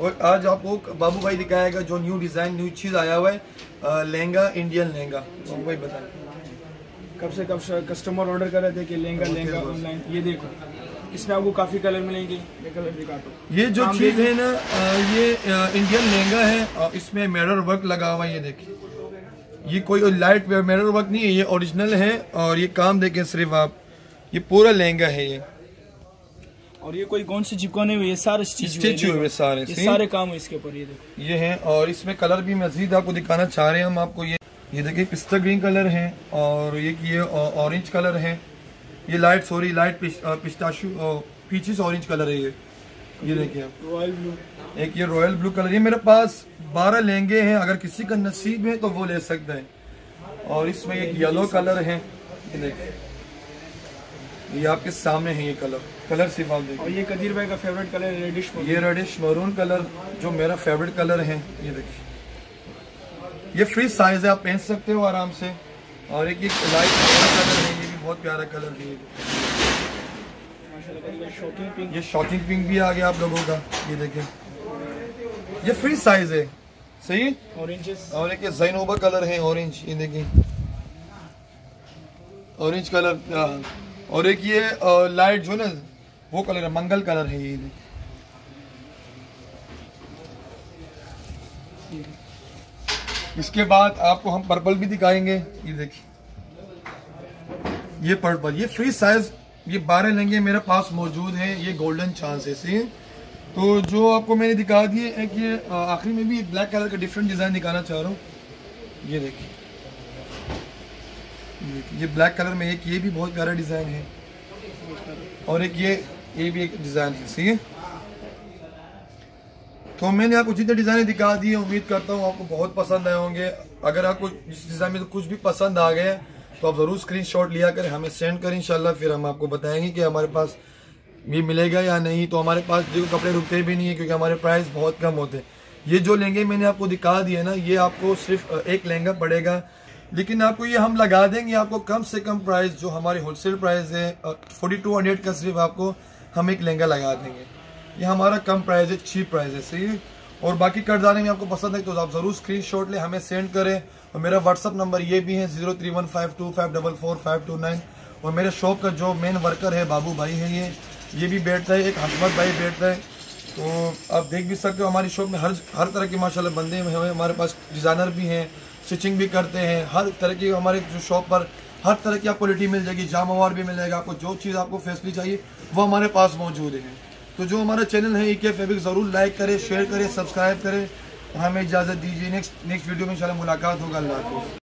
और आज आपको बाबू भाई दिखाएगा जो न्यू डिज़ाइन न्यू चीज़ आया हुआ है, लहंगा, इंडियन लहंगा। बाबू भाई बताएं, कब से कब कस्टमर ऑर्डर कर रहे थे कि लहंगा लहंगा ऑनलाइन। ये देखो, इसमें आपको काफ़ी कलर मिलेंगे। ये कलर दिखाता हूँ, ये जो चीज़ है ना, ये इंडियन लहंगा है और इसमें मिरर वर्क लगा हुआ है। ये देखिए, ये कोई लाइट मिरर वर्क नहीं है, ये ओरिजिनल है। और ये काम देखें सिर्फ आप, ये पूरा लहंगा है ये। और ये कोई कौन से चिपकाने हुए, ये सारे स्टिच हुए सारे काम है इसके ऊपर। ये देखो, ये है। और इसमें कलर भी मजीद आपको दिखाना चाह रहे हैं हम आपको। ये देखिए, पिस्ता ग्रीन कलर है और ये ऑरेंज कलर है। ये light pistachio peaches orange colour है। ये देखिए आप, रॉयल ब्लू, एक ये रॉयल ब्लू कलर। ये मेरे पास 12 लहंगे हैं, अगर किसी का नसीब है तो वो ले सकता है। और इसमें एक येलो कलर है, ये देखिए, ये आपके सामने है। ये कलर सिर्फ आप देखिए। और ये कदीर भाई का फेवरेट कलर है, रेडिश। ये रेडिश मरून कलर जो मेरा फेवरेट कलर है। ये देखिए, ये फ्री साइज है, आप पहन सकते हो आराम से। और एक लाइट कलर है, ये भी बहुत प्यारा कलर है। ये शॉकिंग पिंक भी आ गया आप लोगों का। ये देखिए, ये फ्री साइज है, सही। और एक ज़ैनोबा कलर है ऑरेंज, ये देखिए ऑरेंज कलर। और एक ये लाइट जो ना वो कलर है, मंगल कलर है। ये इसके बाद आपको हम पर्पल भी दिखाएंगे। ये देखिए, ये पर्पल, ये फ्री साइज, ये 12 लहंगे मेरे पास मौजूद हैं। ये गोल्डन चांसेस है। तो जो आपको मैंने दिखा दिए, एक ये आखिरी में भी एक ब्लैक कलर का डिफरेंट डिजाइन दिखाना चाह रहा हूँ। ये देखिए, ये ब्लैक कलर में एक ये भी बहुत प्यारा डिज़ाइन है। और एक ये भी एक डिज़ाइन है, सही है। तो मैंने आपको जितने डिज़ाइन दिखा दिए, उम्मीद करता हूँ आपको बहुत पसंद आए होंगे। अगर आपको इस डिज़ाइन में तो कुछ भी पसंद आ गया तो आप ज़रूर स्क्रीनशॉट लिया करें, हमें सेंड करें। इंशाल्लाह फिर हम आपको बताएंगे कि हमारे पास ये मिलेगा या नहीं। तो हमारे पास जो कपड़े रुकते भी नहीं है, क्योंकि हमारे प्राइस बहुत कम होते हैं। ये जो लहंगे मैंने आपको दिखा दिए ना, ये आपको सिर्फ एक लहंगा पड़ेगा, लेकिन आपको ये हम लगा देंगे। आपको कम से कम प्राइस जो हमारे होलसेल प्राइस है 4200 का, सिर्फ आपको हम एक लहंगा लगा देंगे। ये हमारा कम प्राइस है, चीप प्राइस है, सही। और बाकी करदाने में आपको पसंद है तो आप ज़रूर स्क्रीनशॉट लें, हमें सेंड करें। और मेरा व्हाट्सअप नंबर ये भी है 0315254549। और मेरे शॉप का जो मेन वर्कर है बाबू भाई है, ये भी बैठता है, एक हजमत भाई बैठता है। तो आप देख भी सकते हो, हमारी शॉप में हर तरह के माशाल्लाह बंदे हैं। हमारे पास डिज़ाइनर भी हैं, स्टिचिंग भी करते हैं, हर तरह की। हमारे जो शॉप पर हर तरह की आपको क्वालिटी मिल जाएगी, जामवार भी मिलेगा आपको। जो चीज़ आपको फैसिलिटी चाहिए वो हमारे पास मौजूद है। तो जो हमारा चैनल है एके फैब्रिक्स, ज़रूर लाइक करें, शेयर करें, सब्सक्राइब करें। हमें इजाज़त दीजिए, नेक्स्ट वीडियो में इंशाल्लाह मुलाकात होगा। अल्लाह हाफ़िज़।